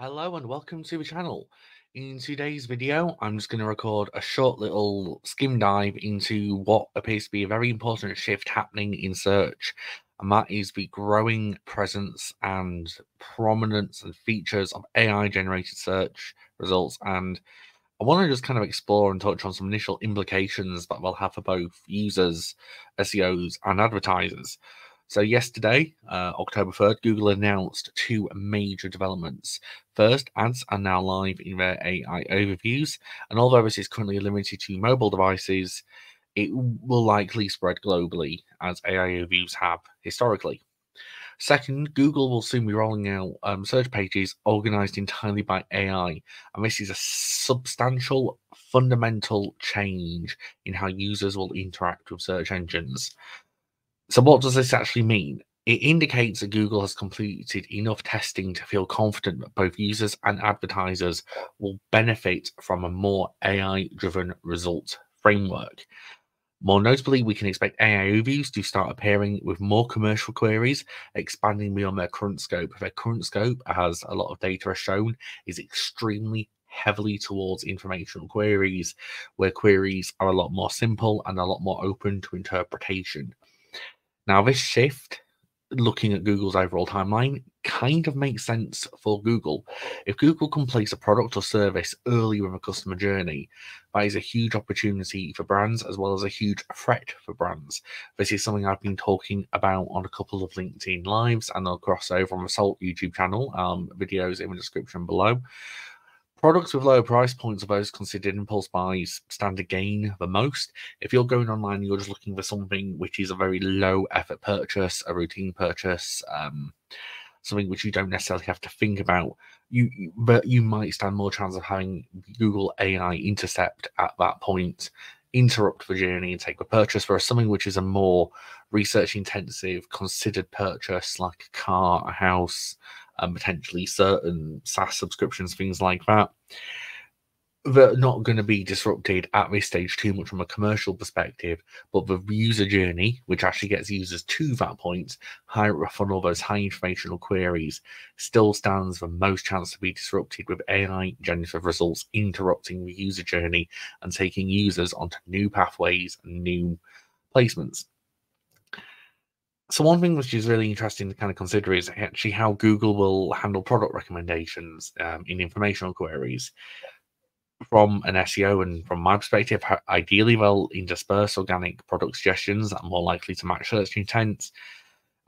Hello and welcome to the channel. In today's video, I'm just going to record a short little skim dive into what appears to be a very important shift happening in search, and that is the growing presence and prominence and features of AI-generated search results. And I want to just kind of explore and touch on some initial implications that we'll have for both users, SEOs, and advertisers. So yesterday, October 3rd, Google announced two major developments. First, ads are now live in their AI overviews, and although this is currently limited to mobile devices, it will likely spread globally, as AI overviews have historically. Second, Google will soon be rolling out search pages organized entirely by AI, and this is a substantial, fundamental change in how users will interact with search engines. So what does this actually mean? It indicates that Google has completed enough testing to feel confident that both users and advertisers will benefit from a more AI-driven results framework. More notably, we can expect AI overviews to start appearing with more commercial queries, expanding beyond their current scope. Their current scope, as a lot of data has shown, is extremely heavily towards informational queries, where queries are a lot more simple and a lot more open to interpretation. Now, this shift, looking at Google's overall timeline, kind of makes sense for Google. If Google can place a product or service earlier in the customer journey, that is a huge opportunity for brands as well as a huge threat for brands. This is something I've been talking about on a couple of LinkedIn Lives, and I'll cross over on the SALT YouTube channel, videos in the description below. Products with lower price points are those considered impulse buys stand to gain the most. If you're going online and you're just looking for something which is a very low effort purchase, a routine purchase, something which you don't necessarily have to think about, but you might stand more chance of having Google AI intercept at that point, interrupt the journey and take the purchase, whereas something which is a more research intensive, considered purchase like a car, a house, and potentially certain SaaS subscriptions, things like that, they're not going to be disrupted at this stage too much from a commercial perspective, but the user journey, which actually gets users to that point, higher funnel, those high informational queries, still stands the most chance to be disrupted with AI-generated results interrupting the user journey and taking users onto new pathways and new placements. So one thing which is really interesting to kind of consider is actually how Google will handle product recommendations in informational queries. From an SEO and from my perspective, ideally they'll intersperse organic product suggestions that are more likely to match search intents,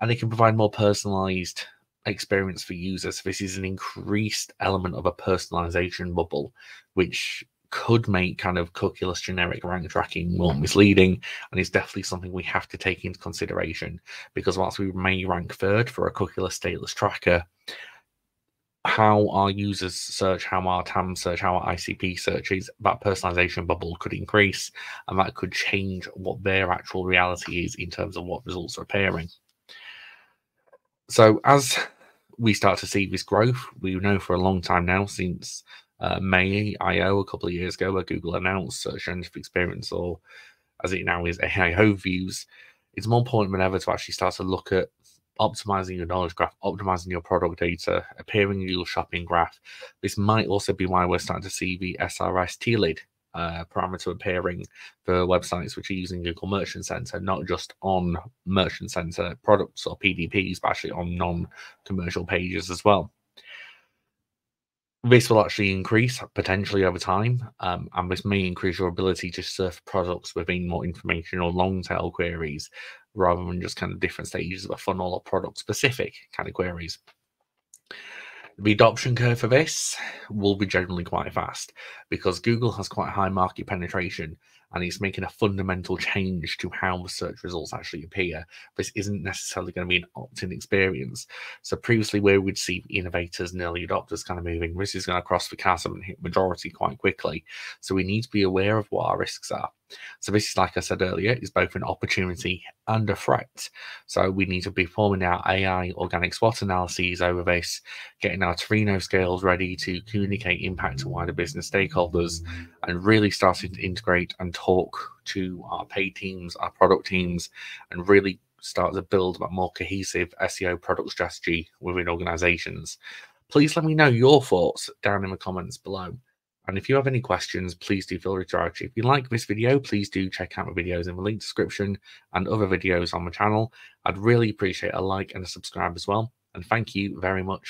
and they can provide more personalized experience for users. This is an increased element of a personalization bubble, which could make kind of cookieless generic rank tracking more misleading, and is definitely something we have to take into consideration, because whilst we may rank third for a cookieless stateless tracker, how our users search, how our TAM search, how our ICP searches, that personalization bubble could increase, and that could change what their actual reality is in terms of what results are appearing. So as we start to see this growth, we know for a long time now, since May I.O. a couple of years ago, where Google announced search engine experience, or as it now is, AI Overviews, it's more important than ever to actually start to look at optimizing your knowledge graph, optimizing your product data, appearing in your shopping graph. This might also be why we're starting to see the SRS TLID parameter appearing for websites which are using Google Merchant Center, not just on Merchant Center products or PDPs, but actually on non-commercial pages as well. This will actually increase potentially over time, and this may increase your ability to surf products within more informational long-tail queries, rather than just kind of different stages of a funnel or product-specific kind of queries. The adoption curve for this will be generally quite fast, because Google has quite high market penetration, and it's making a fundamental change to how the search results actually appear. This isn't necessarily going to be an opt-in experience. So previously, where we'd see innovators and early adopters kind of moving, this is going to cross the chasm and hit majority quite quickly. So we need to be aware of what our risks are. So this is, like I said earlier, is both an opportunity and a threat. So we need to be performing our AI organic SWOT analyses over this, getting our Torino scales ready to communicate impact to wider business stakeholders, and really starting to integrate and talk to our paid teams, our product teams, and really start to build a more cohesive SEO product strategy within organizations. Please let me know your thoughts down in the comments below. And if you have any questions, please do feel free to ask. If you like this video, please do check out my videos in the link description and other videos on the channel. I'd really appreciate a like and a subscribe as well. And thank you very much.